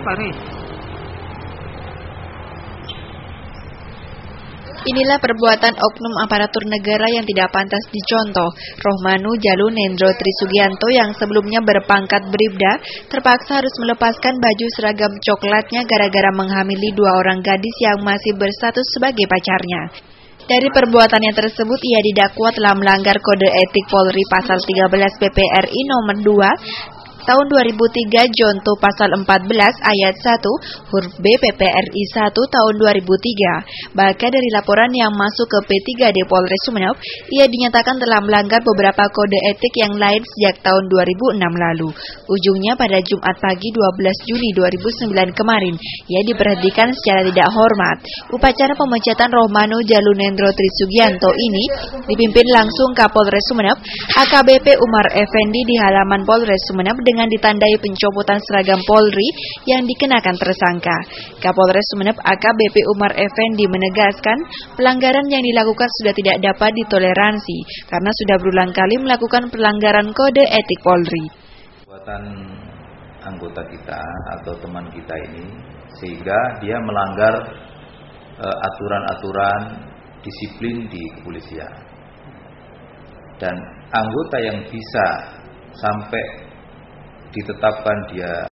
apa nih? Inilah perbuatan oknum aparatur negara yang tidak pantas dicontoh. Rohmanu Jalu Nendro Tri Sugiyanto yang sebelumnya berpangkat Bripda terpaksa harus melepaskan baju seragam coklatnya gara-gara menghamili dua orang gadis yang masih berstatus sebagai pacarnya. Dari perbuatannya tersebut, ia didakwa telah melanggar Kode Etik Polri Pasal 13 PPRI Nomor 2 Tahun 2003 Jonto Pasal 14 Ayat 1 huruf B PPRI 1 Tahun 2003. Bahkan dari laporan yang masuk ke P3D Polres Sumenep, ia dinyatakan telah melanggar beberapa kode etik yang lain sejak tahun 2006 lalu. Ujungnya pada Jumat pagi 12 Juli 2009 kemarin, ia diberhentikan secara tidak hormat. Upacara pemecatan Rohmanu Jalu Nendro Tri Sugiyanto ini dipimpin langsung Kapolres Sumenep AKBP Umar Effendi di halaman Polres Sumenep dengan ditandai pencopotan seragam Polri yang dikenakan tersangka. Kapolres Sumenep AKBP Umar Effendi menegaskan pelanggaran yang dilakukan sudah tidak dapat ditoleransi karena sudah berulang kali melakukan pelanggaran kode etik Polri. Perbuatan anggota kita atau teman kita ini sehingga dia melanggar aturan-aturan disiplin di kepolisian. Dan anggota yang bisa sampai ditetapkan dia